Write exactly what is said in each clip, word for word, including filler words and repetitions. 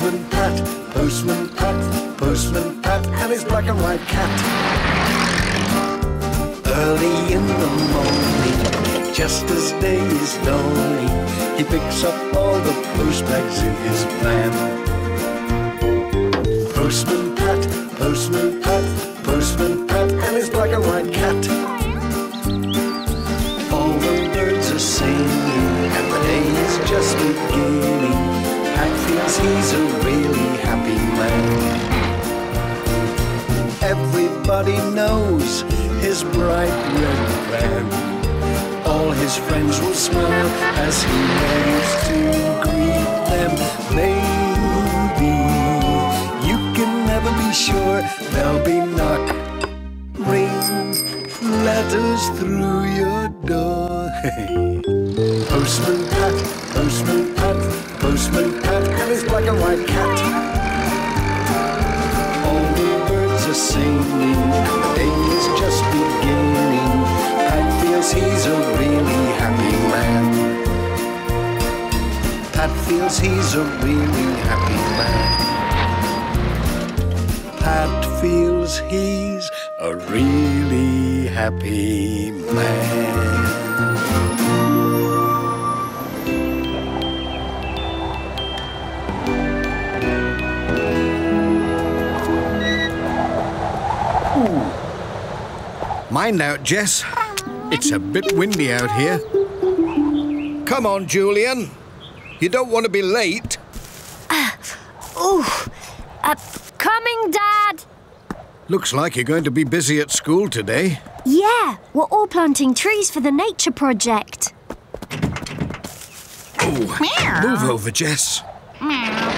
Postman Pat, Postman Pat, Postman Pat and his black and white cat. Early in the morning, just as day is dawning, he picks up all the post bags in his van. Postman Pat, Postman Pat, Postman Pat and his black and white cat. All the birds are singing and the day is just beginning. Pat thinks he's a really happy man. Everybody knows his bright red van. All his friends will smile as he waves to greet them. Maybe you can never be sure, there'll be knock, ring, letters through your door. Postman Pat, Postman Pat, Postman Pat and his black and white cat. All the birds are singing, the day is just beginning. Pat feels he's a really happy man. Pat feels he's a really happy man. Pat feels he's a really happy man. Mind out, Jess. It's a bit windy out here. Come on, Julian. You don't want to be late. Uh, oh, uh, coming, Dad. Looks like you're going to be busy at school today. Yeah, we're all planting trees for the nature project. Oh, meow. Move over, Jess. Meow.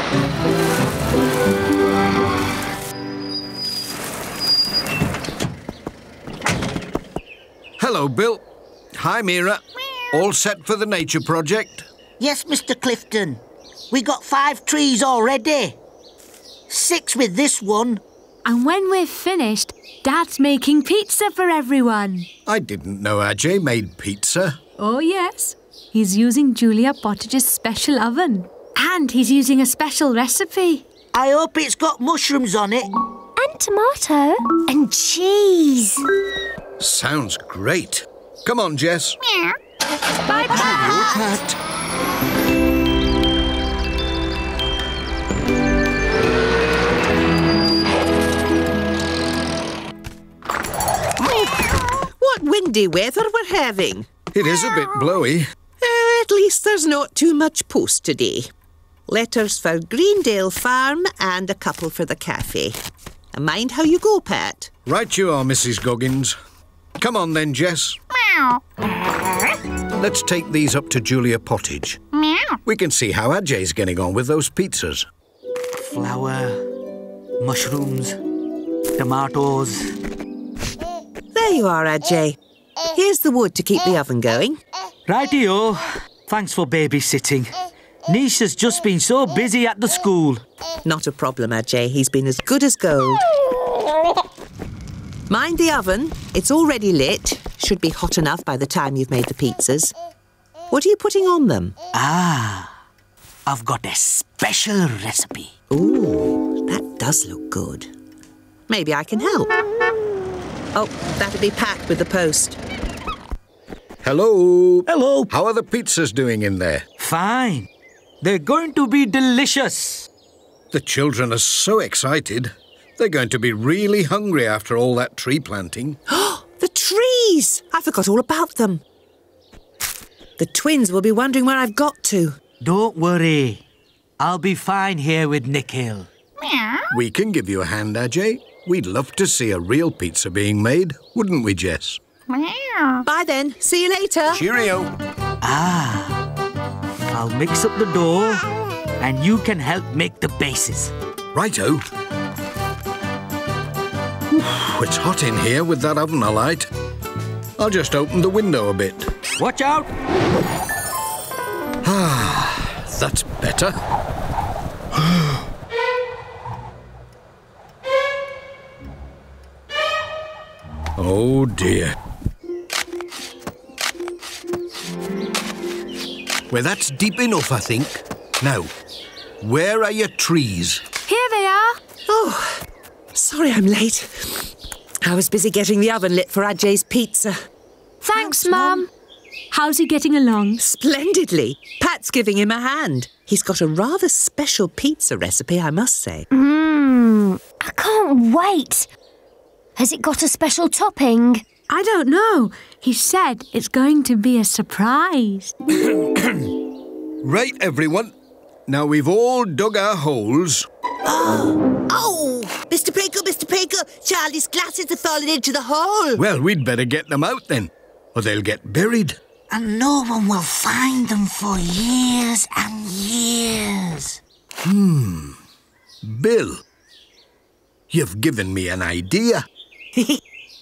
Hello, Bill. Hi, Mira. All set for the nature project? Yes, Mister Clifton. We got five trees already. Six with this one. And when we're finished, Dad's making pizza for everyone. I didn't know Ajay made pizza. Oh, yes. He's using Julia Pottage's special oven. And he's using a special recipe. I hope it's got mushrooms on it. And tomato. And cheese. Sounds great. Come on, Jess. Meow. Bye, Pat. What windy weather we're having. It is a bit blowy. Uh, at least there's not too much post today. Letters for Greendale Farm and a couple for the cafe. And mind how you go, Pat. Right you are, Missus Goggins. Come on then, Jess. Meow. Let's take these up to Julia Pottage. Meow. We can see how Ajay's getting on with those pizzas. Flour, mushrooms, tomatoes. There you are, Ajay. Here's the wood to keep the oven going. Rightio. Thanks for babysitting. Nish has just been so busy at the school. Not a problem, Ajay. He's been as good as gold. Mind the oven. It's already lit. Should be hot enough by the time you've made the pizzas. What are you putting on them? Ah, I've got a special recipe. Ooh, that does look good. Maybe I can help. Oh, that'll be packed with the post. Hello. Hello. How are the pizzas doing in there? Fine. They're going to be delicious. The children are so excited. They're going to be really hungry after all that tree planting. Oh, the trees! I forgot all about them. The twins will be wondering where I've got to. Don't worry. I'll be fine here with Nikhil. Meow. We can give you a hand, Ajay. We'd love to see a real pizza being made, wouldn't we, Jess? Meow. Bye then. See you later. Cheerio. Ah. I'll mix up the dough and you can help make the bases. Righto. It's hot in here with that oven alight. I'll just open the window a bit. Watch out! Ah, that's better. Oh dear. Well, that's deep enough, I think. Now, Where are your trees? Here they are. Oh, sorry I'm late. I was busy getting the oven lit for Ajay's pizza. Thanks, Mum. How's he getting along? Splendidly. Pat's giving him a hand. He's got a rather special pizza recipe, I must say. Mmm, I can't wait. Has it got a special topping? I don't know. He said it's going to be a surprise. Right, everyone. Now we've all dug our holes. Oh! Oh! Mister Prinkle, Mister Prinkle, Charlie's glasses have fallen into the hole. Well, we'd better get them out then, or they'll get buried. And no one will find them for years and years. Hmm. Bill, you've given me an idea.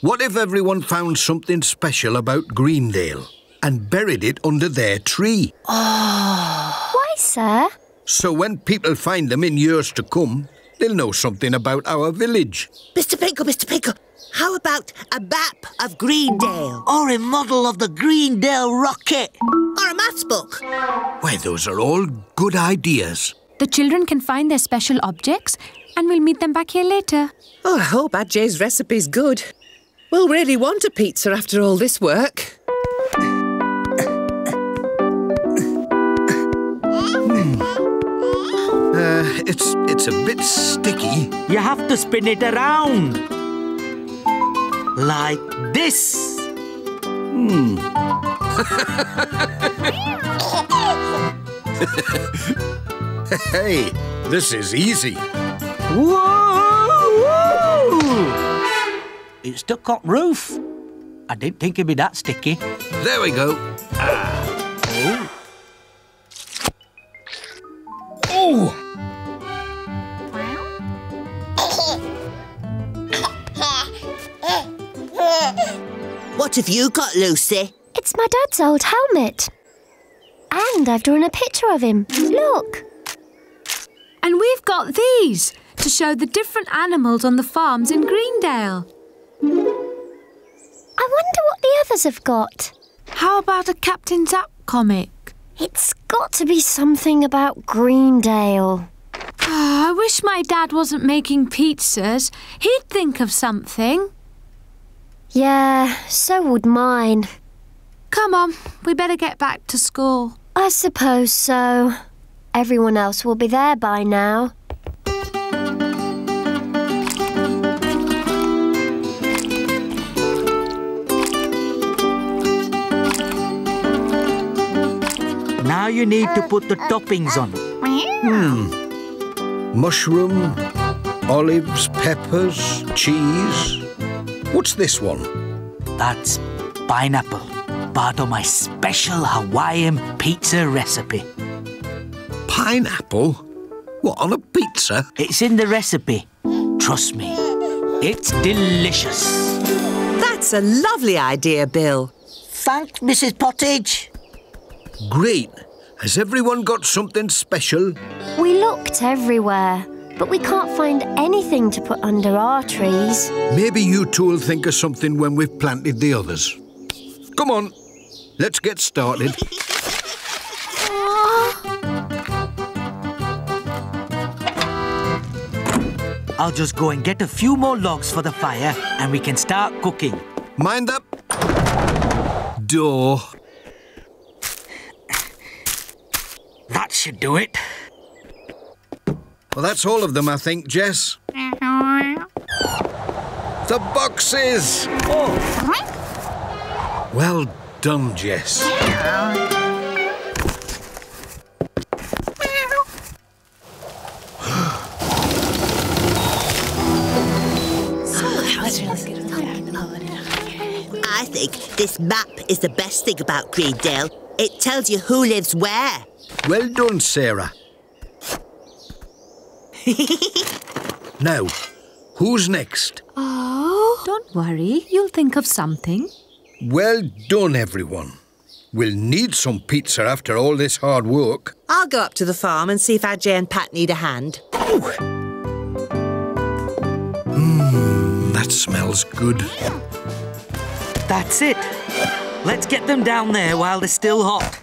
What if everyone found something special about Greendale and buried it under their tree? Oh. Why, sir? So when people find them in years to come, they'll know something about our village. Mister Prinkle, Mister Prinkle, how about a map of Greendale? Or a model of the Greendale rocket? Or a maths book? Why, those are all good ideas. The children can find their special objects and we'll meet them back here later. Oh, I hope Ajay's recipe's good. We'll really want a pizza after all this work. Uh, it's, it's a bit sticky. You have to spin it around. Like this. Hmm. Hey, this is easy. Whoa! Whoa! It's stuck on roof. I didn't think it'd be that sticky. There we go. Ah. Oh. Oh! What have you got, Lucy? It's my dad's old helmet. And I've drawn a picture of him. Look. And we've got these to show the different animals on the farms in Greendale. I wonder what the others have got. How about a Captain's Up comic? It's got to be something about Greendale. Oh, I wish my dad wasn't making pizzas. He'd think of something. Yeah, so would mine. Come on, we better get back to school. I suppose so. Everyone else will be there by now. Now you need to put the toppings on. Hmm. Mushroom, olives, peppers, cheese. What's this one? That's pineapple, part of my special Hawaiian pizza recipe. Pineapple? What, on a pizza? It's in the recipe. Trust me, it's delicious. That's a lovely idea, Bill. Thanks, Missus Pottage. Great. Has everyone got something special? We looked everywhere, but we can't find anything to put under our trees. Maybe you two will think of something when we've planted the others. Come on, let's get started. I'll just go and get a few more logs for the fire and we can start cooking. Mind that door. That should do it. Well, that's all of them, I think, Jess. The boxes! Oh. Well done, Jess. I think this map is the best thing about Greendale. It tells you who lives where. Well done, Sarah. Now, who's next? Oh, don't worry. You'll think of something. Well done, everyone. We'll need some pizza after all this hard work. I'll go up to the farm and see if Ajay and Pat need a hand. Mmm, that smells good. That's it. Let's get them down there while they're still hot.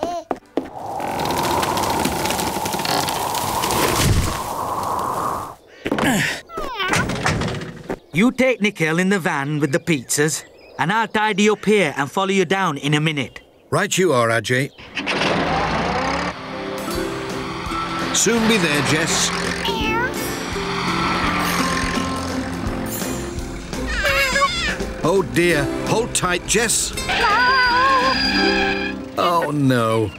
You take Nickel in the van with the pizzas, and I'll tidy up here and follow you down in a minute. Right you are, Ajay. Soon be there, Jess. Oh dear, hold tight, Jess. Oh no.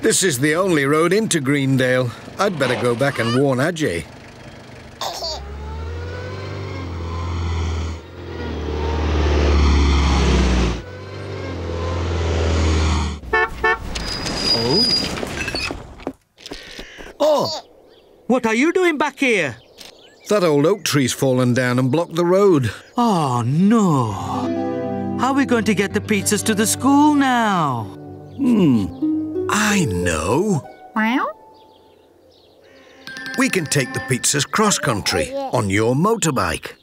This is the only road into Greendale. I'd better go back and warn Ajay. Oh. Oh! What are you doing back here? That old oak tree's fallen down and blocked the road. Oh, no. How are we going to get the pizzas to the school now? Hmm, I know. Well? We can take the pizzas cross-country on your motorbike.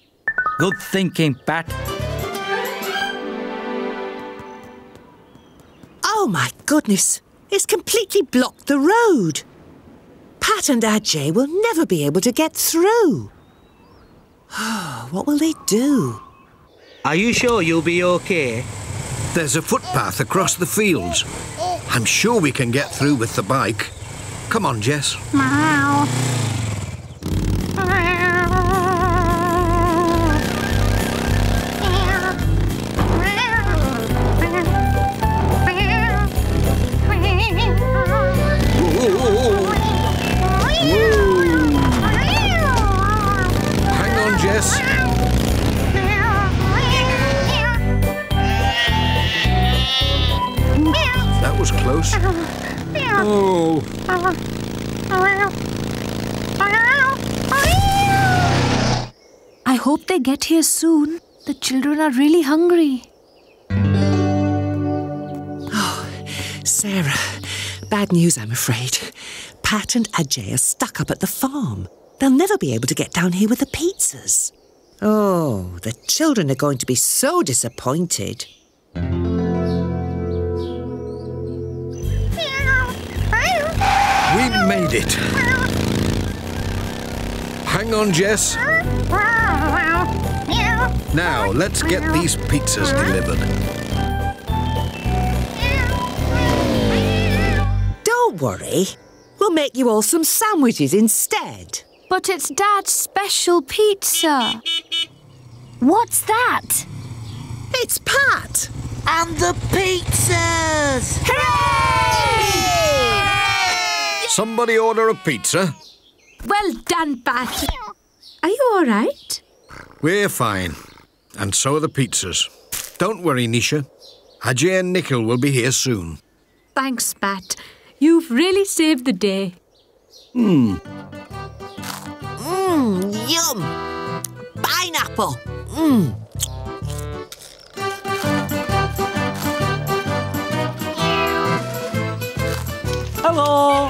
Good thinking, Pat. Oh, my goodness. It's completely blocked the road. Pat and Ajay will never be able to get through. What will they do? Are you sure you'll be okay? There's a footpath across the fields. I'm sure we can get through with the bike. Come on, Jess. Meow. Oh. I hope they get here soon. The children are really hungry. Oh, Sarah, bad news, I'm afraid. Pat and Ajay are stuck up at the farm. They'll never be able to get down here with the pizzas. Oh, the children are going to be so disappointed. Made it. Hang on, Jess. Now, let's get these pizzas delivered. Don't worry. We'll make you all some sandwiches instead. But it's Dad's special pizza. What's that? It's Pat. And the pizzas! Hooray! Somebody order a pizza. Well done, Pat. Are you all right? We're fine. And so are the pizzas. Don't worry, Nisha. Ajay and Nikhil will be here soon. Thanks, Pat. You've really saved the day. Hmm. Mmm, yum. Pineapple. Mmm. Hello.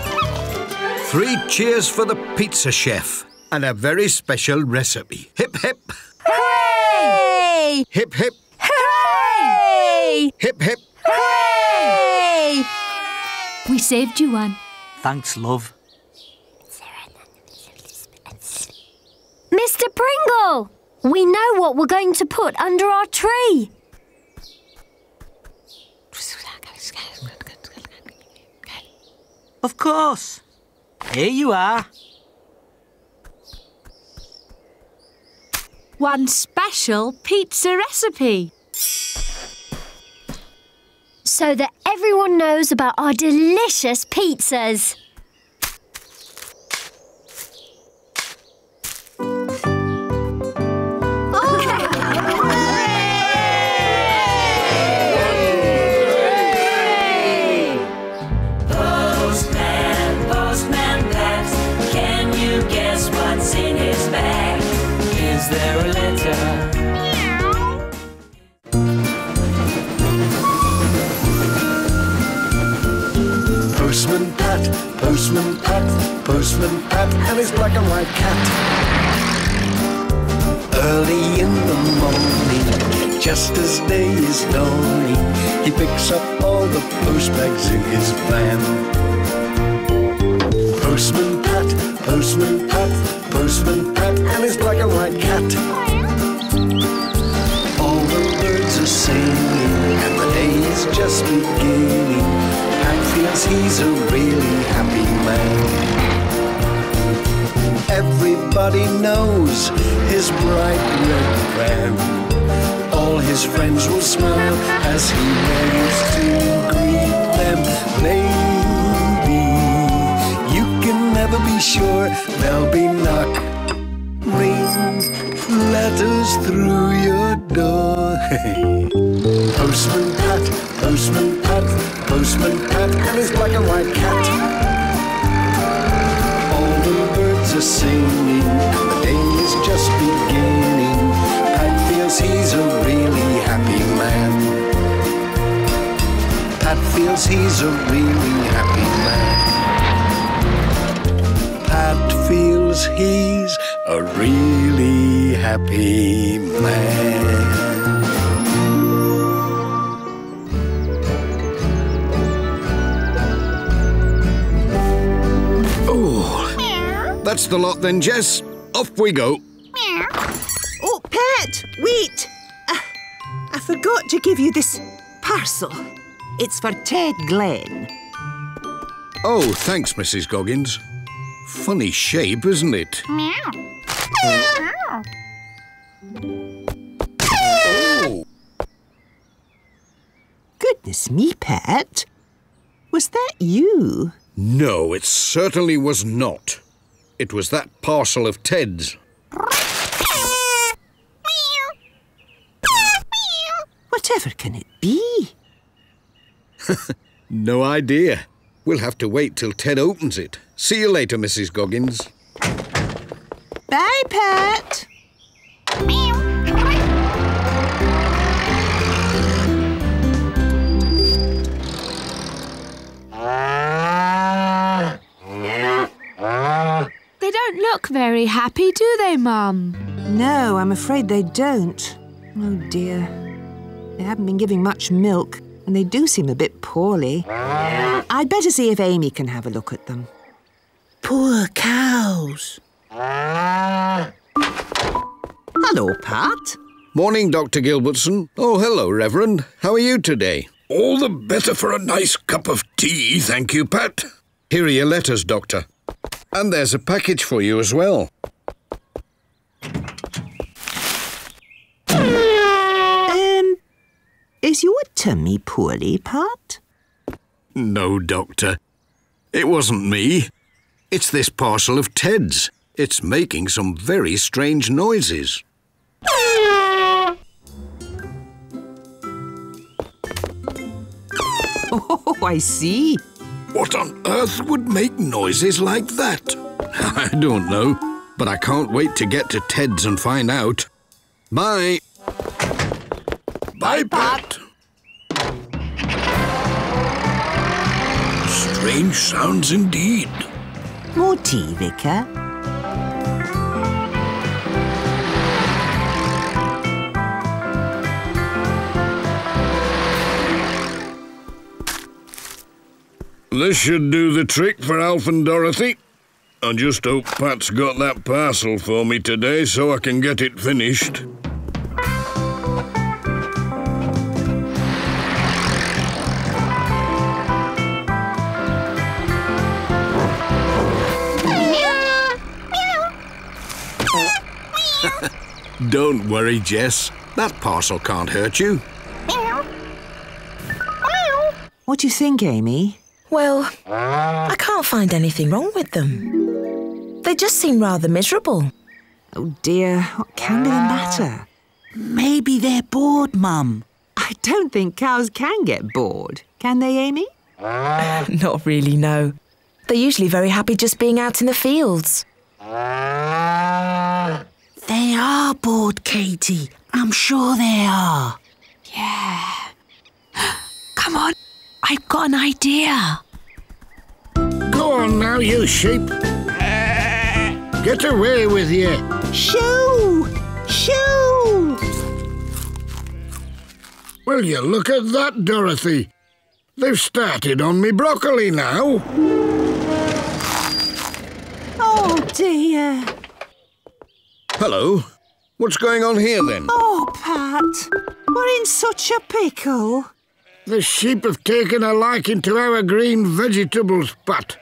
Three cheers for the pizza chef and a very special recipe. Hip, hip. Hooray! Hip, hip. Hooray! Hip, hip. Hooray! We saved you one. Thanks, love. Mister Pringle, we know what we're going to put under our tree. Of course. Here you are. One special pizza recipe. So that everyone knows about our delicious pizzas. Postman Pat, Postman Pat, Postman Pat and his black and white cat. Early in the morning, just as day is dawning, he picks up all the post bags in his van. Postman Pat, Postman Pat, Postman Pat 'cause he's a really happy man. Everybody knows his bright red van. All his friends will smile as he waves to greet them. Maybe you can never be sure, there'll be knock, ring, letters through your door. Postman Pat, Postman Pat, Postman Pat lives like a white cat. All the birds are singing, the day is just beginning. Pat feels he's a really happy man. Pat feels he's a really happy man. Pat feels he's a really happy man. Oh, that's the lot then, Jess. Off we go. Oh, Pat, wait. Uh, I forgot to give you this parcel. It's for Ted Glenn. Oh, thanks, Missus Goggins. Funny shape, isn't it? Meow. Oh. Goodness me, Pat. Was that you? No, it certainly was not. It was that parcel of Ted's. Whatever can it be? No idea. We'll have to wait till Ted opens it. See you later, Missus Goggins. Bye, Pat. Meow. They don't look very happy, do they, Mum? No, I'm afraid they don't. Oh, dear. They haven't been giving much milk, and they do seem a bit poorly. I'd better see if Amy can have a look at them. Poor cows. Hello, Pat. Morning, Doctor Gilbertson. Oh, hello, Reverend. How are you today? All the better for a nice cup of tea, thank you, Pat. Here are your letters, Doctor. And there's a package for you as well. Um, is your tummy poorly, Pat? No, Doctor. It wasn't me. It's this parcel of Ted's. It's making some very strange noises. Oh, I see. What on earth would make noises like that? I don't know, but I can't wait to get to Ted's and find out. Bye. Bye, Pat. Strange sounds indeed. More tea, Vicar. This should do the trick for Alf and Dorothy. I just hope Pat's got that parcel for me today so I can get it finished. Don't worry, Jess. That parcel can't hurt you. What do you think, Amy? Well, I can't find anything wrong with them. They just seem rather miserable. Oh, dear. What can be the matter? Maybe they're bored, Mum. I don't think cows can get bored. Can they, Amy? Not really, no. They're usually very happy just being out in the fields. They are bored, Katie. I'm sure they are. Yeah. Come on. I've got an idea. Go on now, you sheep. Uh, Get away with you. Shoo! Shoo! Well, you look at that, Dorothy. They've started on me broccoli now. Oh, dear. Hello. What's going on here, then? Oh, Pat, we're in such a pickle. The sheep have taken a liking to our green vegetables, Pat.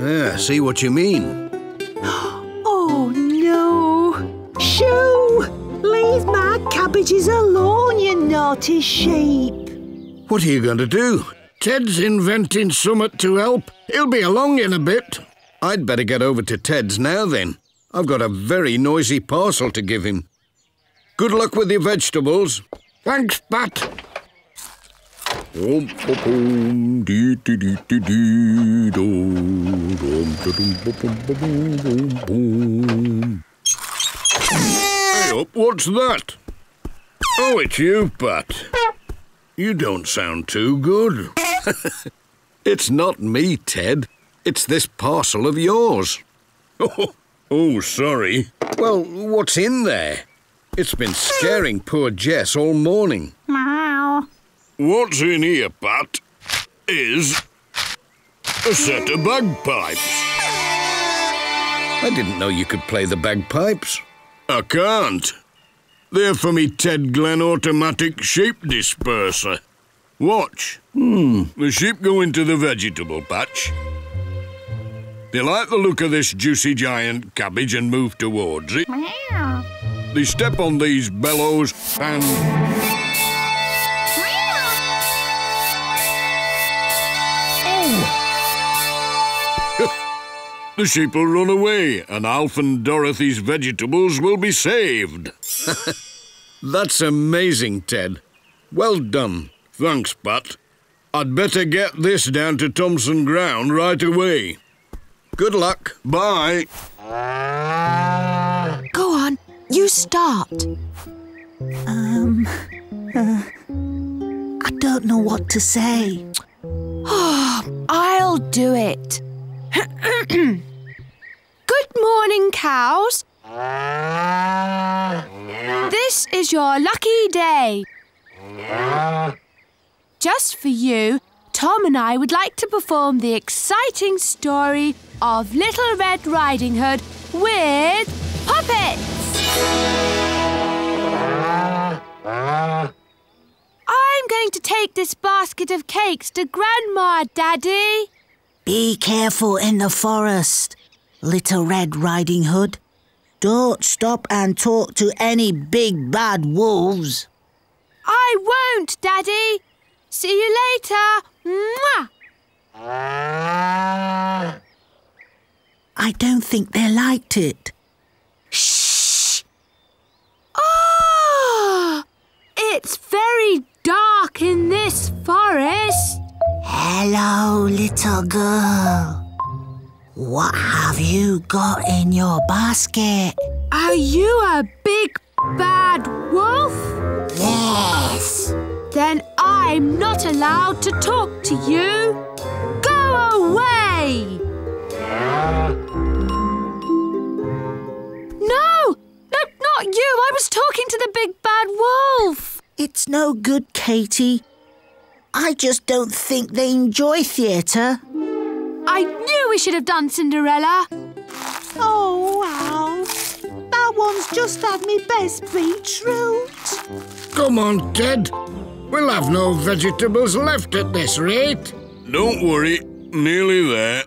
Yeah, see what you mean. Oh, no. Shoo! Leave my cabbages alone, you naughty sheep. What are you going to do? Ted's inventing something to help. He'll be along in a bit. I'd better get over to Ted's now, then. I've got a very noisy parcel to give him. Good luck with your vegetables. Thanks, Pat. Hey up, what's that? Oh, it's you, Pat. You don't sound too good. It's not me, Ted. It's this parcel of yours. Oh, sorry. Well, what's in there? It's been scaring poor Jess all morning. Meow. What's in here, Pat, is a set of bagpipes. I didn't know you could play the bagpipes. I can't. They're for me Ted Glenn automatic sheep disperser. Watch. Hmm. The sheep go into the vegetable patch. They like the look of this juicy giant cabbage and move towards it. Meow. They step on these bellows and... Oh! The sheep will run away and Alf and Dorothy's vegetables will be saved. That's amazing, Ted. Well done. Thanks, Pat. I'd better get this down to Thompson Ground right away. Good luck. Bye. Go on. You start. Um, uh, I don't know what to say. Oh, I'll do it. Good morning, cows. This is your lucky day. Just for you, Tom and I would like to perform the exciting story of Little Red Riding Hood with puppets. I'm going to take this basket of cakes to Grandma, Daddy. Be careful in the forest, Little Red Riding Hood. Don't stop and talk to any big bad wolves. I won't, Daddy. See you later. Mwah! I don't think they liked it. Shh! Oh! It's very dark in this forest. Hello, little girl. What have you got in your basket? Are you a big bad wolf? Yes. Then I'm not allowed to talk to you. Go away! No! No, not you! I was talking to the big bad wolf! It's no good, Katie. I just don't think they enjoy theatre. I knew we should have done Cinderella. Oh, wow. That one's just had me best beetroot. Come on, Ted. We'll have no vegetables left at this rate. Don't worry. Nearly there.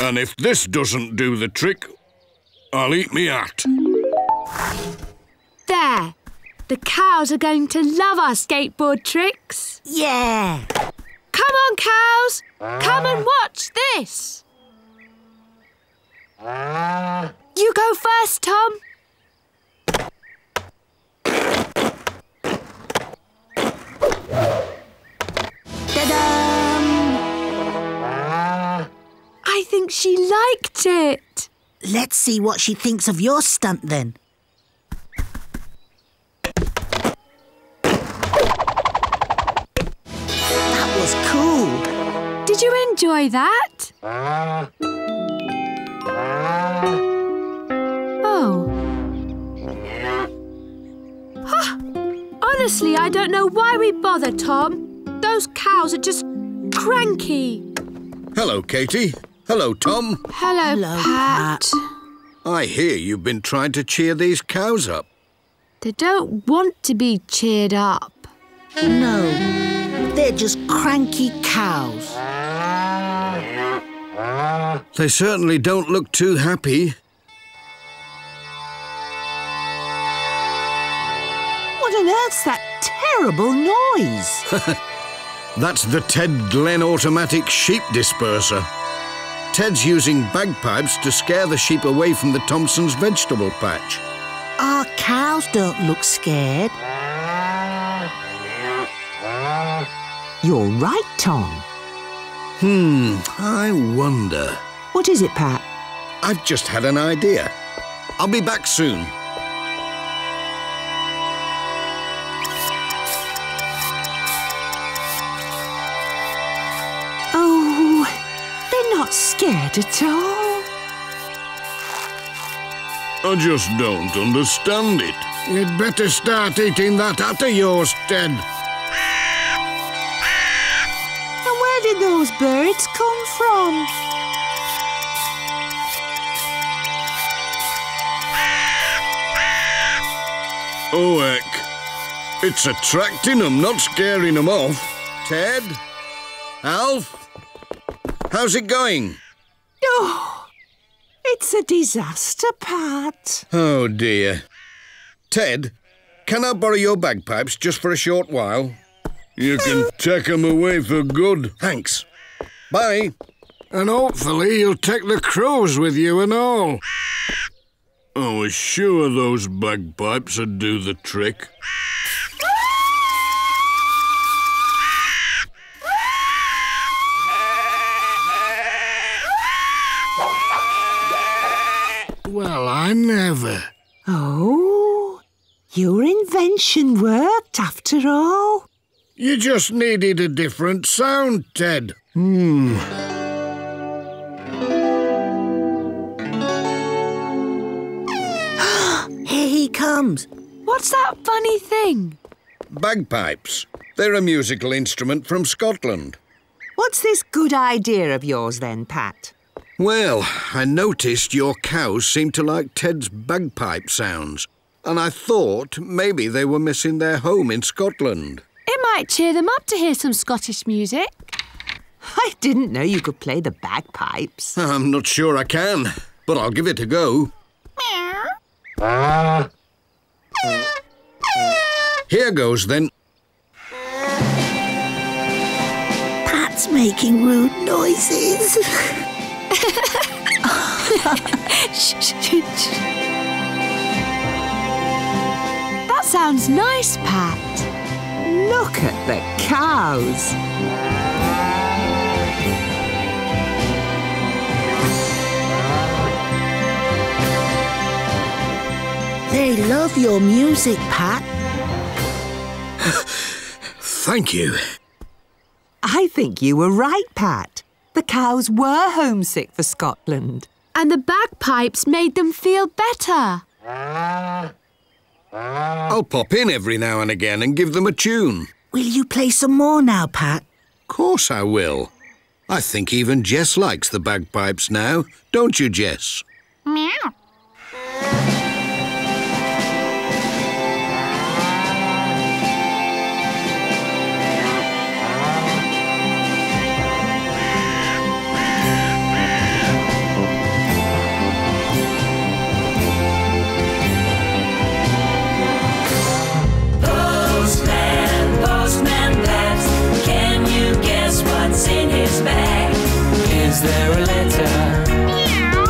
And if this doesn't do the trick, I'll eat me hat. There. The cows are going to love our skateboard tricks. Yeah. Come on, cows. Come and watch this. You go first, Tom. Ta-da! I think she liked it. Let's see what she thinks of your stunt, then. That was cool. Did you enjoy that? Oh. Oh. Honestly, I don't know why we bother, Tom. Those cows are just cranky. Hello, Katie. Hello, Tom. Hello, Hello Pat. Pat. I hear you've been trying to cheer these cows up. They don't want to be cheered up. No, they're just cranky cows. They certainly don't look too happy. What on earth's that terrible noise? That's the Ted Glenn automatic sheep disperser. Ted's using bagpipes to scare the sheep away from the Thompson's vegetable patch. Our cows don't look scared. You're right, Tom. Hmm, I wonder. What is it, Pat? I've just had an idea. I'll be back soon. Oh, they're not scared at all. I just don't understand it. You'd better start eating that hat of yours, Ted. Those birds come from? Oh, heck. It's attracting them, not scaring them off. Ted? Alf? How's it going? Oh, it's a disaster, Pat. Oh, dear. Ted, can I borrow your bagpipes just for a short while? You can take them away for good. Thanks. Bye. And hopefully you'll take the crows with you and all. I was sure those bagpipes would do the trick. Well, I never. Oh, your invention worked after all. You just needed a different sound, Ted. Hmm. Here he comes. What's that funny thing? Bagpipes. They're a musical instrument from Scotland. What's this good idea of yours then, Pat? Well, I noticed your cows seemed to like Ted's bagpipe sounds, and I thought maybe they were missing their home in Scotland. It might cheer them up to hear some Scottish music. I didn't know you could play the bagpipes. I'm not sure I can, but I'll give it a go. Here goes, then. Pat's making rude noises. That sounds nice, Pat. Look at the cows. They love your music, Pat. Thank you. I think you were right, Pat. The cows were homesick for Scotland. And the bagpipes made them feel better. I'll pop in every now and again and give them a tune. Will you play some more now, Pat? Of course I will. I think even Jess likes the bagpipes now, don't you, Jess? Meow. Is there a letter? Meow.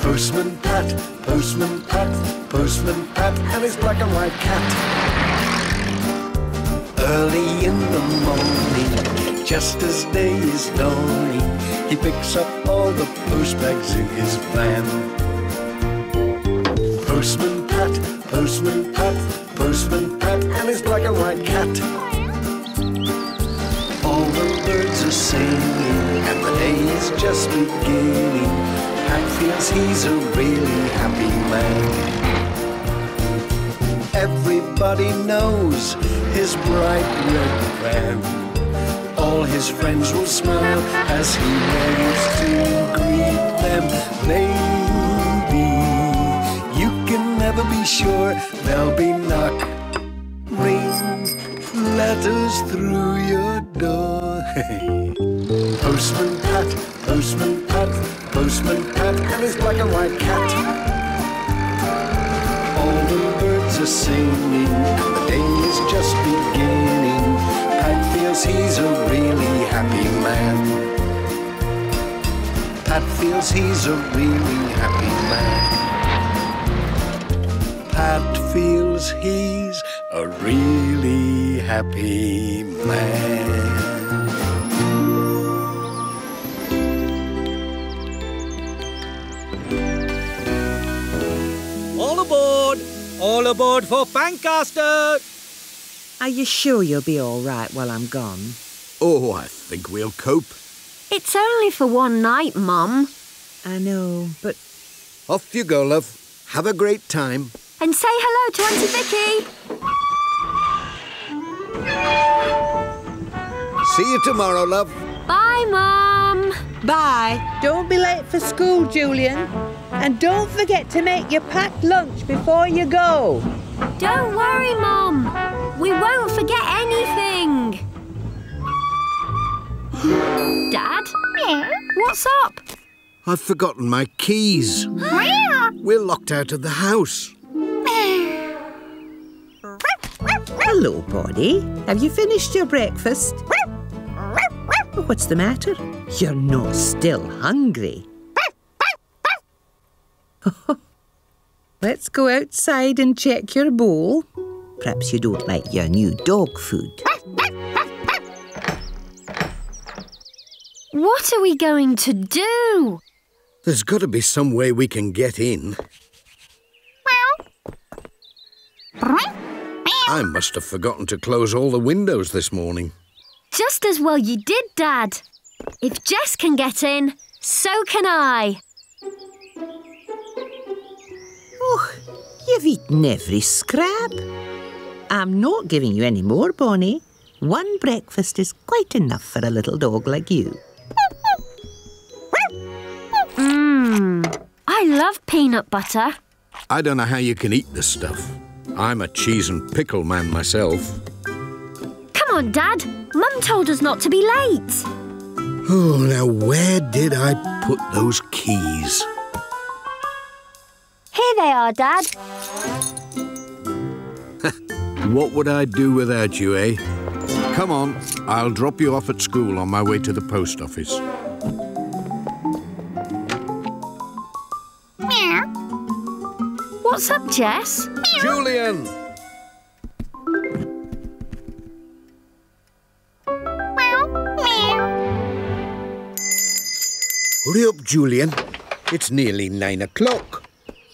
Postman Pat, Postman Pat, Postman Pat and his black and white cat. Early in the morning, just as day is dawning, he picks up all the post bags in his van. Postman Pat, Postman Pat, Postman Pat and his black and white cat. All the birds are singing and the day is just beginning. Pat feels he's a really happy man. Everybody knows his bright red van. All his friends will smile as he waves to greet. them. Maybe you can never be sure. They'll be knocking letters through your door. Postman Pat, Postman Pat, Postman Pat, and his black and white cat. All the birds are singing, the day is just beginning. Pat feels he's a really happy man. Pat feels he's a really happy man. Pat feels he's a really happy man. All aboard for Pencaster! Are you sure you'll be all right while I'm gone? Oh, I think we'll cope. It's only for one night, Mum. I know, but... Off you go, love. Have a great time. And say hello to Auntie Vicky. See you tomorrow, love. Bye, Mum. Bye. Don't be late for school, Julian. And don't forget to make your packed lunch before you go. Don't worry, Mum. We won't forget anything. Dad? What's up? I've forgotten my keys. We're locked out of the house. Hello, Bonnie. Have you finished your breakfast? What's the matter? You're not still hungry. Let's go outside and check your bowl. Perhaps you don't like your new dog food. What are we going to do? There's got to be some way we can get in. I must have forgotten to close all the windows this morning. Just as well you did, Dad. If Jess can get in, so can I. Oh, you've eaten every scrap. I'm not giving you any more, Bonnie. One breakfast is quite enough for a little dog like you. Mmm, I love peanut butter. I don't know how you can eat this stuff. I'm a cheese and pickle man myself. Come on, Dad. Mum told us not to be late. Oh, now where did I put those keys? Here they are, Dad. What would I do without you, eh? Come on, I'll drop you off at school on my way to the post office. Meow. What's up, Jess? Meow. Julian! Meow. Meow. Hurry up, Julian. It's nearly nine o'clock.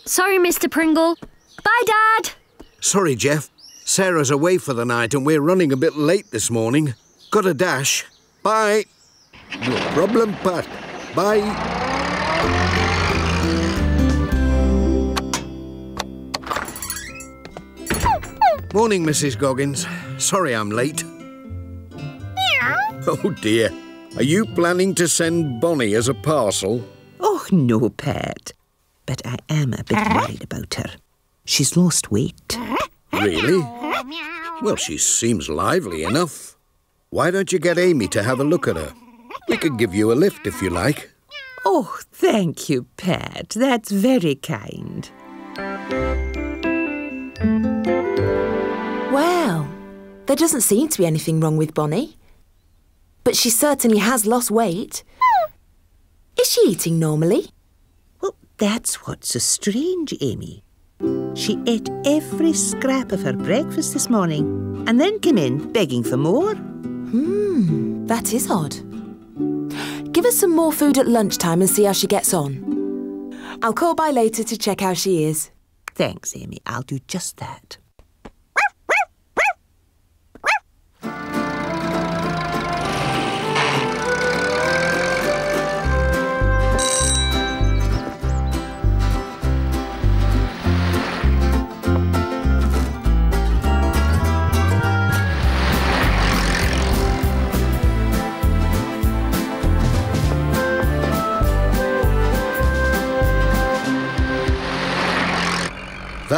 Sorry, Mister Pringle. Bye, Dad. Sorry, Jeff. Sarah's away for the night and we're running a bit late this morning. Got a dash. Bye. No problem, Pat. Bye. Morning, Missus Goggins. Sorry I'm late. Yeah. Oh, dear. Are you planning to send Bonnie as a parcel? Oh, no, Pat. But I am a bit worried about her. She's lost weight. Really? Well, she seems lively enough. Why don't you get Amy to have a look at her? We could give you a lift if you like. Oh, thank you, Pat. That's very kind. Well, there doesn't seem to be anything wrong with Bonnie. But she certainly has lost weight. Is she eating normally? That's what's so strange, Amy. She ate every scrap of her breakfast this morning and then came in begging for more. Hmm, that is odd. Give her some more food at lunchtime and see how she gets on. I'll call by later to check how she is. Thanks, Amy. I'll do just that.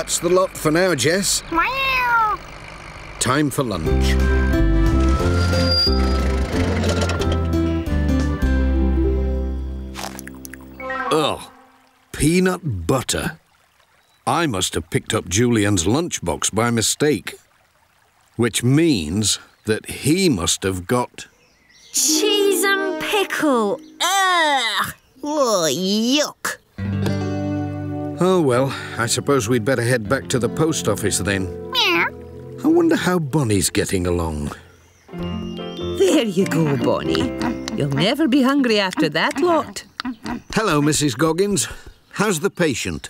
That's the lot for now, Jess. Meow. Time for lunch. Ugh, peanut butter. I must have picked up Julian's lunchbox by mistake, which means that he must have got... cheese and pickle. Ugh! Oh, yuck. Oh, well, I suppose we'd better head back to the post office then. Yeah. I wonder how Bonnie's getting along. There you go, Bonnie. You'll never be hungry after that lot. Hello, Missus Goggins. How's the patient?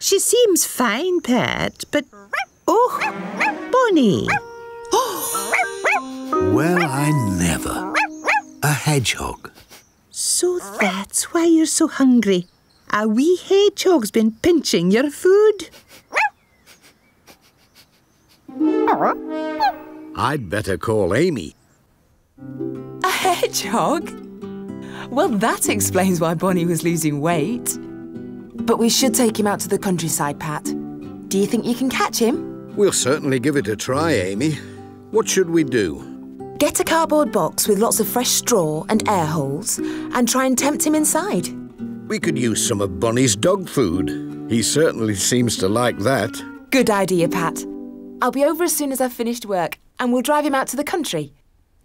She seems fine, Pat, but... oh, Bonnie. Well, I never. A hedgehog. So that's why you're so hungry. A wee hedgehog's been pinching your food. I'd better call Amy. A hedgehog? Well, that explains why Bonnie was losing weight. But we should take him out to the countryside, Pat. Do you think you can catch him? We'll certainly give it a try, Amy. What should we do? Get a cardboard box with lots of fresh straw and air holes and try and tempt him inside. We could use some of Bonnie's dog food. He certainly seems to like that. Good idea, Pat. I'll be over as soon as I've finished work and we'll drive him out to the country.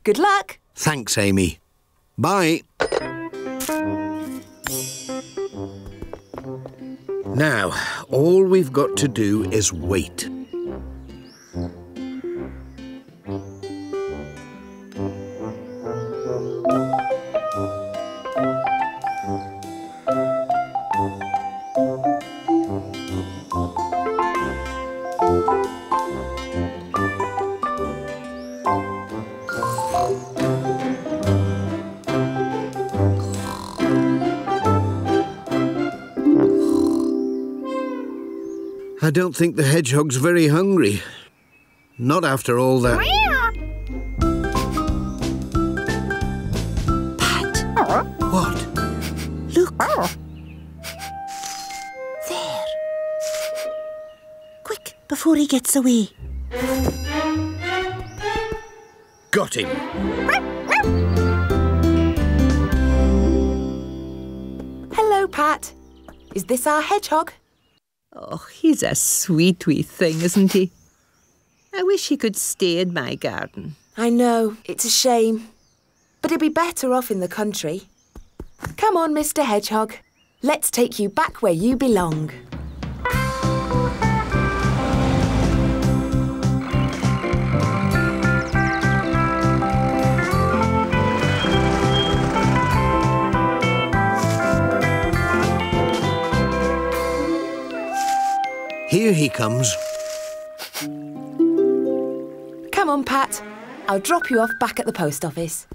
Good luck. Thanks, Amy. Bye. Now, all we've got to do is wait. I don't think the hedgehog's very hungry. Not after all that. Pat! What? Look. There. Quick, before he gets away. Got him. Hello, Pat. Is this our hedgehog? Oh, he's a sweet wee thing, isn't he? I wish he could stay in my garden. I know, it's a shame. But he'd be better off in the country. Come on, Mister Hedgehog. Let's take you back where you belong. Here he comes. Come on, Pat. I'll drop you off back at the post office.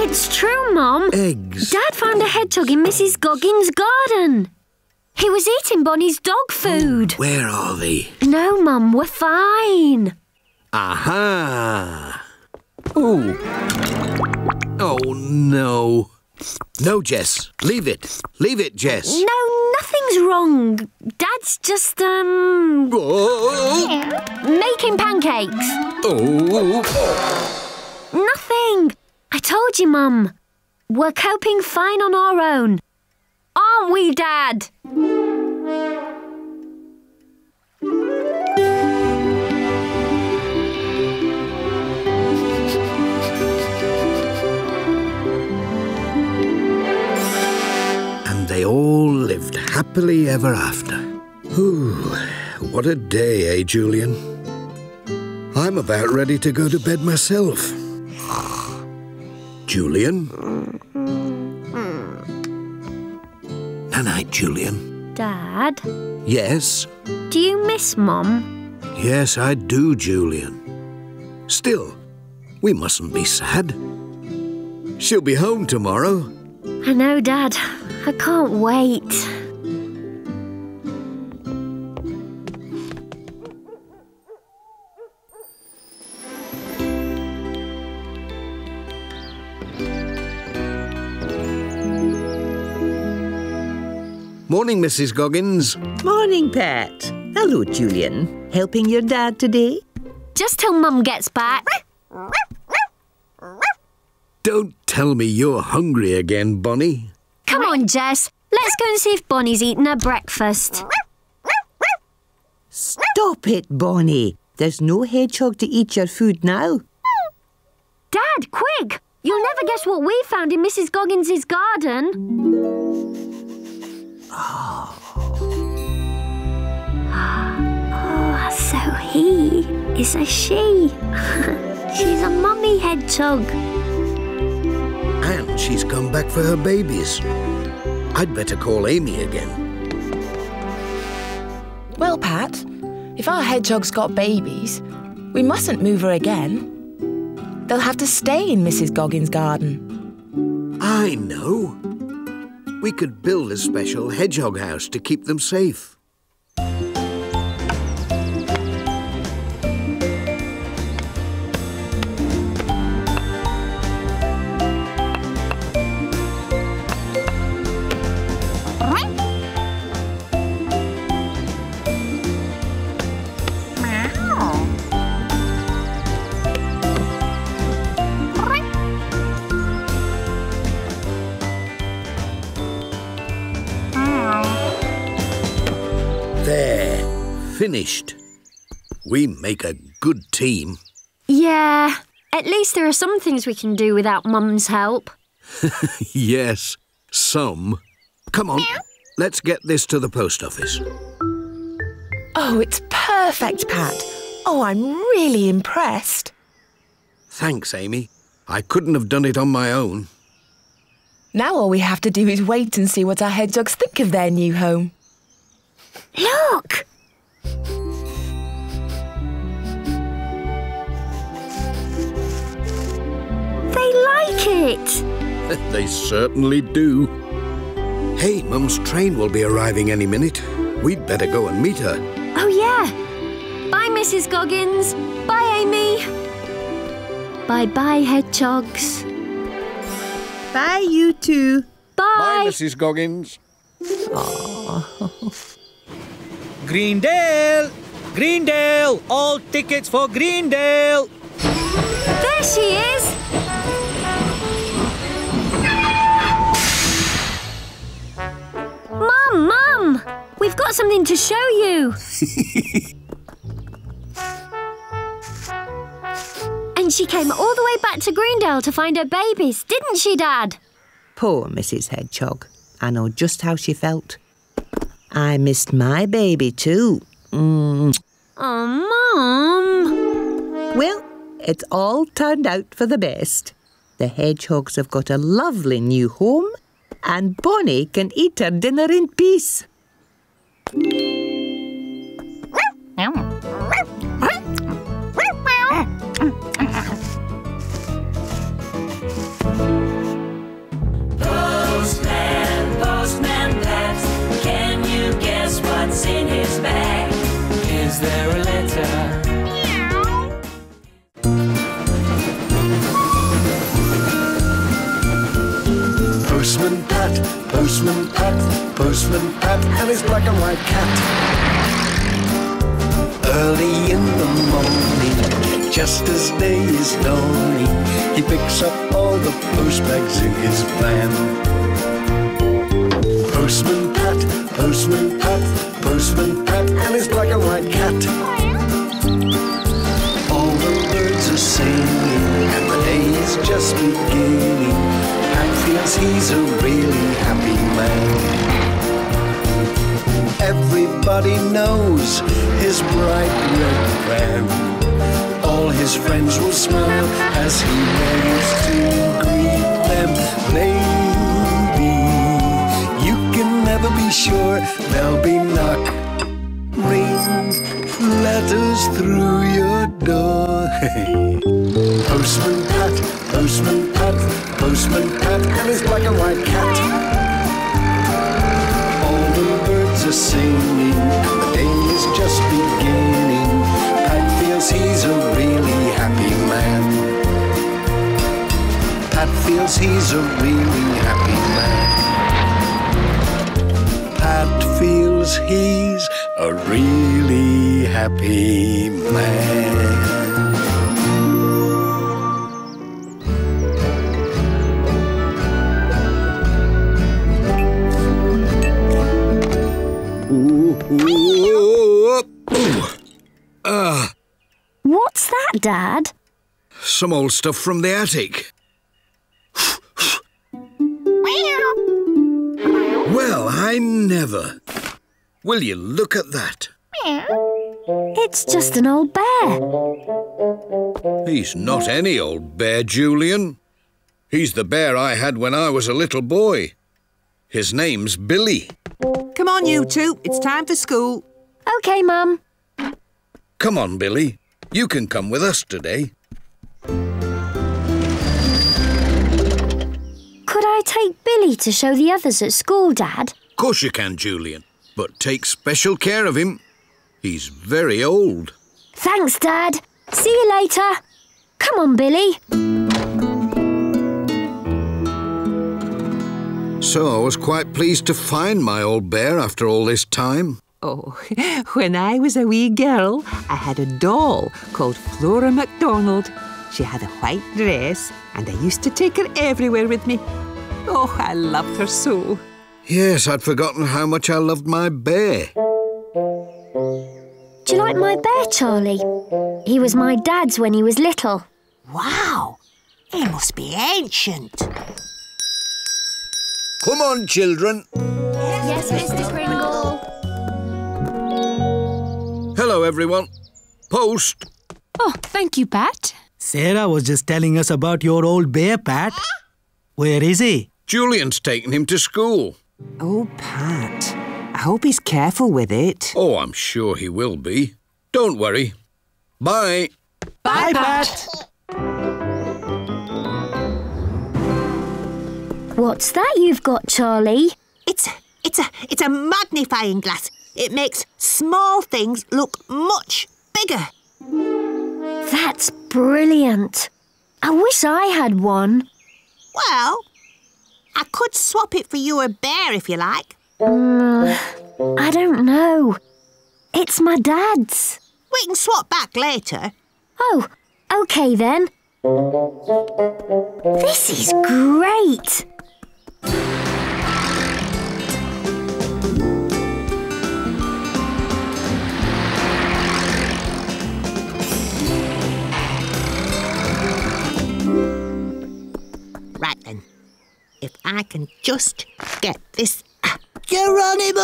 It's true, Mum. Eggs. Dad found a hedgehog in Missus Goggins' garden. He was eating Bonnie's dog food. Oh, where are they? No, Mum, we're fine. Aha! Ooh. Oh, no. No, Jess. Leave it. Leave it, Jess. No, nothing's wrong. Dad's just, um... oh. Making pancakes. Oh. Nothing. I told you, Mum. We're coping fine on our own. Aren't we, Dad? And they all lived happily ever after. Ooh, what a day, eh, Julian? I'm about ready to go to bed myself. Julian? Night, Julian. Dad? Yes? Do you miss Mum? Yes, I do, Julian. Still, we mustn't be sad. She'll be home tomorrow. I know, Dad. I can't wait. Morning, Missus Goggins. Morning, Pat. Hello, Julian. Helping your dad today? Just till Mum gets back. Don't tell me you're hungry again, Bonnie. Come on, Jess. Let's go and see if Bonnie's eaten her breakfast. Stop it, Bonnie. There's no hedgehog to eat your food now. Dad, quick! You'll never guess what we found in Missus Goggins' garden. Oh. Oh, so he is a she. She's a mummy hedgehog. And she's come back for her babies. I'd better call Amy again. Well, Pat, if our hedgehog's got babies, we mustn't move her again. They'll have to stay in Missus Goggins' garden. I know. We could build a special hedgehog house to keep them safe. Finished. We make a good team. Yeah, at least there are some things we can do without Mum's help. Yes, some. Come on, let's get this to the post office. Oh, it's perfect, Pat. Oh, I'm really impressed. Thanks, Amy. I couldn't have done it on my own. Now all we have to do is wait and see what our hedgehogs think of their new home. Look! They like it! They certainly do. Hey, Mum's train will be arriving any minute. We'd better go and meet her. Oh, yeah. Bye, Missus Goggins. Bye, Amy. Bye-bye, hedgehogs. Bye, you two. Bye. Bye, Missus Goggins. Oh. Greendale! Greendale! All tickets for Greendale! There she is! Mum, Mum! We've got something to show you! And she came all the way back to Greendale to find her babies, didn't she, Dad? Poor Missus Hedgehog. I know just how she felt. I missed my baby too. Mm. Oh, Mum! Well, it's all turned out for the best. The hedgehogs have got a lovely new home and Bonnie can eat her dinner in peace. Postman, Postman Pat, can you guess what's in his bag? Is there a letter? Postman Pat, Postman Pat, Postman Pat and his black and white cat. Early in the morning, just as day is dawning, he picks up all the post bags in his van. Postman Pat, Postman Pat, Postman Pat and his black and white cat. All the birds are singing and the day is just beginning. Pat feels he's a really happy man. Everybody knows his bright red van. All his friends will smile as he waves to greet them. Maybe you can never be sure, there'll be knock, ring, letters through your door. Postman Pat, Postman Pat, Postman Pat and his black and white cat. All the birds are singing, the day is just beginning. Pat feels he's a really happy man. Pat feels he's a really happy man. Pat 'cause he's a really happy man. Uh, What's that, Dad? Some old stuff from the attic. Well, I never. Will you look at that? It's just an old bear. He's not any old bear, Julian. He's the bear I had when I was a little boy. His name's Billy. Come on, you two. It's time for school. OK, Mum. Come on, Billy. You can come with us today. Could I take Billy to show the others at school, Dad? Of course you can, Julian. But take special care of him. He's very old. Thanks, Dad. See you later. Come on, Billy. So I was quite pleased to find my old bear after all this time. Oh, when I was a wee girl, I had a doll called Flora MacDonald. She had a white dress, and I used to take her everywhere with me. Oh, I loved her so. Yes, I'd forgotten how much I loved my bear. Do you like my bear, Charlie? He was my dad's when he was little. Wow, he must be ancient. Come on, children. Yes, yes, Mister Kringle. Hello, everyone. Post. Oh, thank you, Pat. Sarah was just telling us about your old bear, Pat. Where is he? Julian's taken him to school. Oh, Pat. I hope he's careful with it. Oh, I'm sure he will be. Don't worry. Bye. Bye, Bye Pat. What's that you've got, Charlie? It's, it's, a, it's a magnifying glass. It makes small things look much bigger. That's brilliant. I wish I had one. Well, I could swap it for you a bear if you like. Mm, I don't know. It's my dad's. We can swap back later. Oh, OK then. This is great. Right then, if I can just get this... Ah. Geronimo!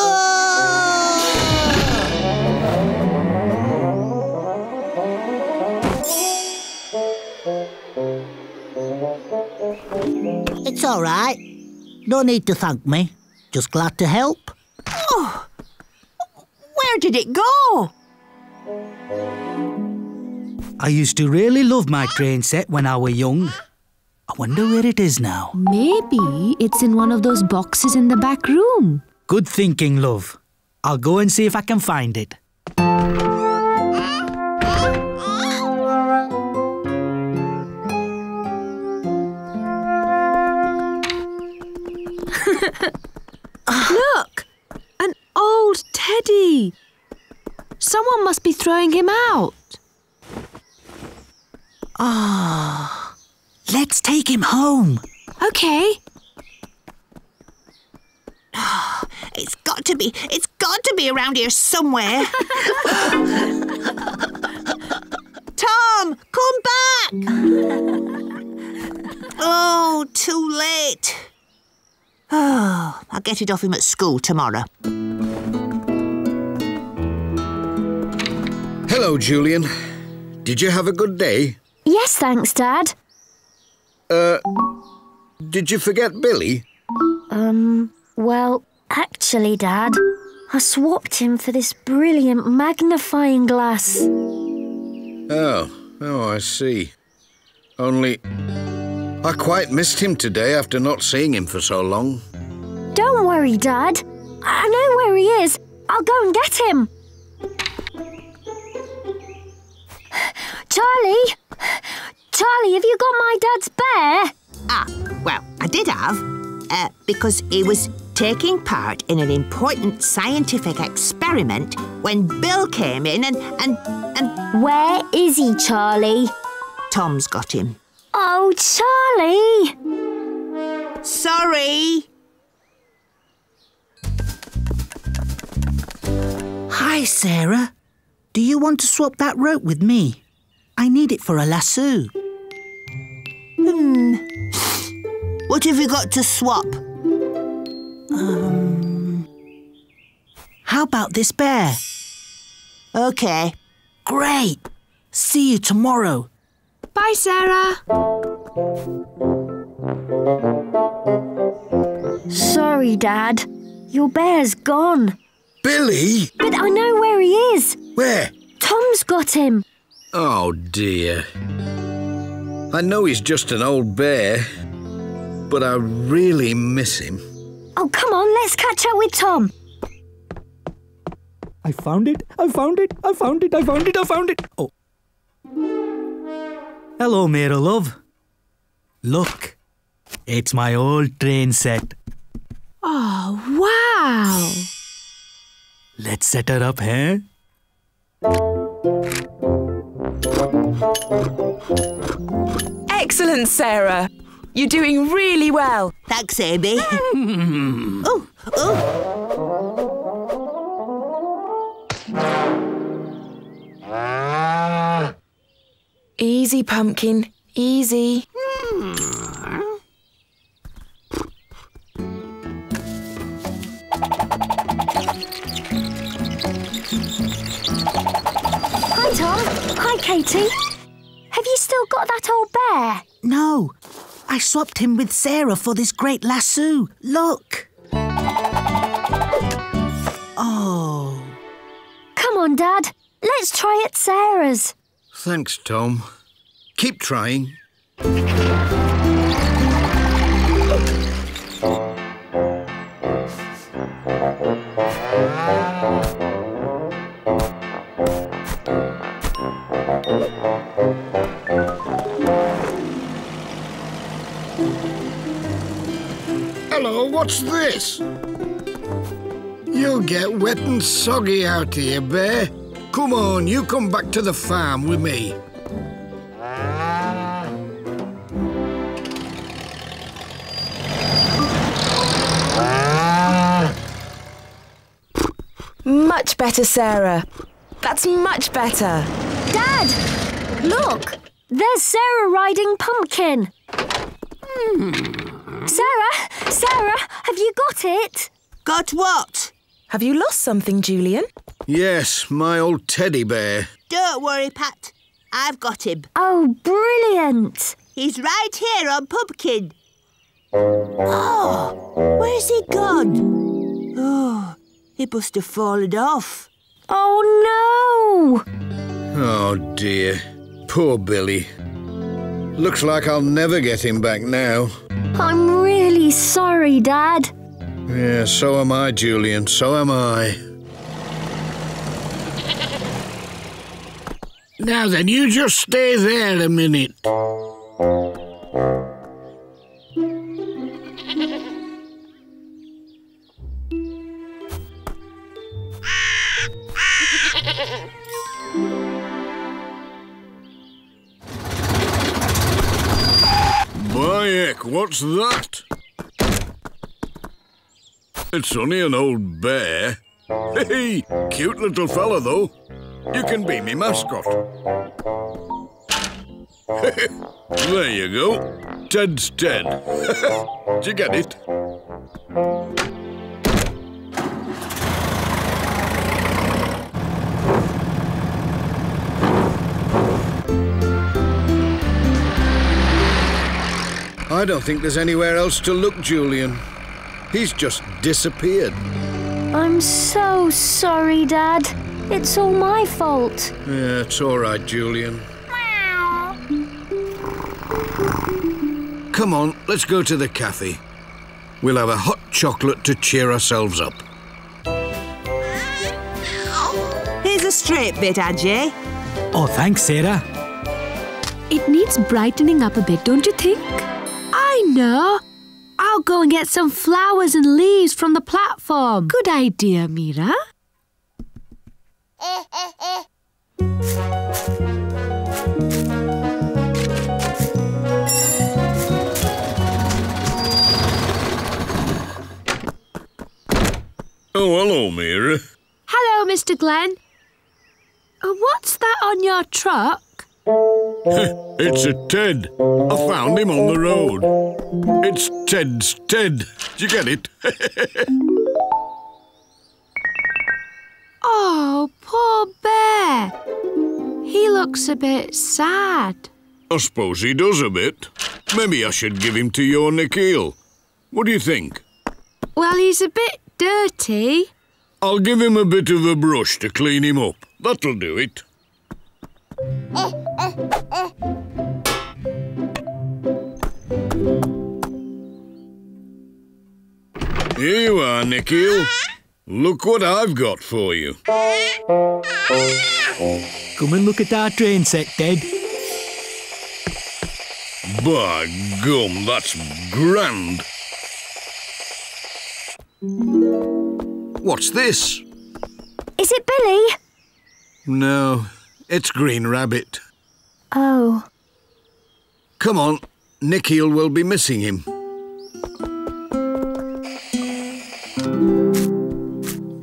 It's all right. No need to thank me. Just glad to help. Oh, where did it go? I used to really love my train set when I were young. I wonder where it is now. Maybe it's in one of those boxes in the back room. Good thinking, love. I'll go and see if I can find it. Look! An old teddy. Someone must be throwing him out. Ah... Oh. Let's take him home. OK. Oh, it's got to be, it's got to be around here somewhere. Tom, come back! Oh, too late. Oh, I'll get it off him at school tomorrow. Hello, Julian. Did you have a good day? Yes, thanks, Dad. Uh, did you forget Billy? Um, well, actually, Dad, I swapped him for this brilliant magnifying glass. Oh, oh, I see. Only, I quite missed him today after not seeing him for so long. Don't worry, Dad. I know where he is. I'll go and get him. Charlie! Charlie, have you got my dad's bear? Ah, well, I did have, uh, because he was taking part in an important scientific experiment when Bill came in and... and... and... Where is he, Charlie? Tom's got him. Oh, Charlie! Sorry! Hi, Sarah. Do you want to swap that rope with me? I need it for a lasso. Hmm. What have you got to swap? Um... How about this bear? OK. Great. See you tomorrow. Bye, Sarah. Sorry, Dad. Your bear's gone. Billy? But I know where he is. Where? Tom's got him. Oh, dear. I know he's just an old bear, but I really miss him. Oh, come on, let's catch up with Tom. I found it, I found it, I found it, I found it, I found it. Oh. Hello, Mira, love. Look, it's my old train set. Oh, wow. Let's set her up, eh? Excellent, Sarah. You're doing really well. Thanks, Amy. Oh, oh. Easy, pumpkin. Easy. Tom. Hi, Katie. Have you still got that old bear? No. I swapped him with Sarah for this great lasso. Look. Oh. Come on, Dad. Let's try at Sarah's. Thanks, Tom. Keep trying. Hello, what's this? You'll get wet and soggy out here, bear. Come on, you come back to the farm with me. Much better, Sarah. That's much better. Dad! Look! There's Sarah riding Pumpkin. Hmm. Sarah! Sarah! Have you got it? Got what? Have you lost something, Julian? Yes, my old teddy bear. Don't worry, Pat. I've got him. Oh, brilliant! He's right here on Pumpkin. Oh! Where's he gone? Oh, he must have fallen off. Oh, no! Oh, dear. Poor Billy. Looks like I'll never get him back now. I'm really sorry, Dad. Yeah, so am I, Julian. So am I. Now then, you just stay there a minute. Bayek, what's that? It's only an old bear. Hey, cute little fella, though. You can be me mascot. There you go. Ted's Ted. Did you get it? I don't think there's anywhere else to look, Julian. He's just disappeared. I'm so sorry, Dad. It's all my fault. Yeah, it's all right, Julian. Meow. Come on, let's go to the cafe. We'll have a hot chocolate to cheer ourselves up. Here's a straight bit, Ajay. Oh, thanks, Sarah. It needs brightening up a bit, don't you think? I know. I'll I'll go and get some flowers and leaves from the platform. Good idea, Mira. Oh, hello, Mira. Hello, Mister Glenn. What's that on your truck? It's a Ted. I found him on the road. It's Ted's Ted. Did you get it? Oh, poor bear. He looks a bit sad. I suppose he does a bit. Maybe I should give him to your Nikhil. What do you think? Well, he's a bit dirty. I'll give him a bit of a brush to clean him up. That'll do it. Here you are, Nikhil. Look what I've got for you. Come and look at our train set, Ted. By gum, that's grand. What's this? Is it Billy? No. It's Green Rabbit. Oh. Come on, Nikhil will be missing him.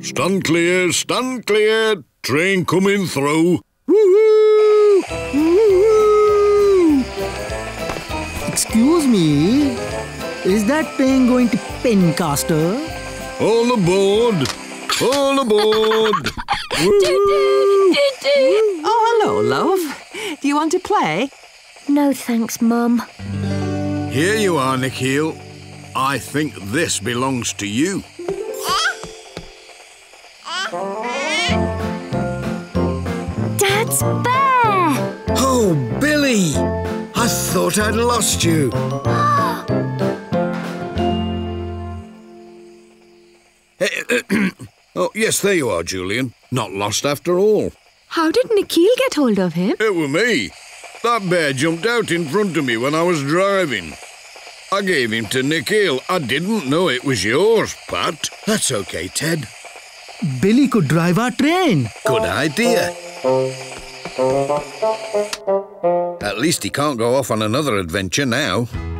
Stand clear, stand clear, train coming through. Woo-hoo! Woo-hoo! Excuse me, is that train going to Pencaster? All aboard, all aboard. Doo-doo, doo-doo. Oh, hello, love. Do you want to play? No, thanks, Mum. Here you are, Nikhil. I think this belongs to you. Dad's bear! Oh, Billy! I thought I'd lost you. Oh, yes, there you are, Julian. Not lost after all. How did Nikhil get hold of him? It was me. That bear jumped out in front of me when I was driving. I gave him to Nikhil. I didn't know it was yours, Pat. That's OK, Ted. Billy could drive our train. Good idea. At least he can't go off on another adventure now.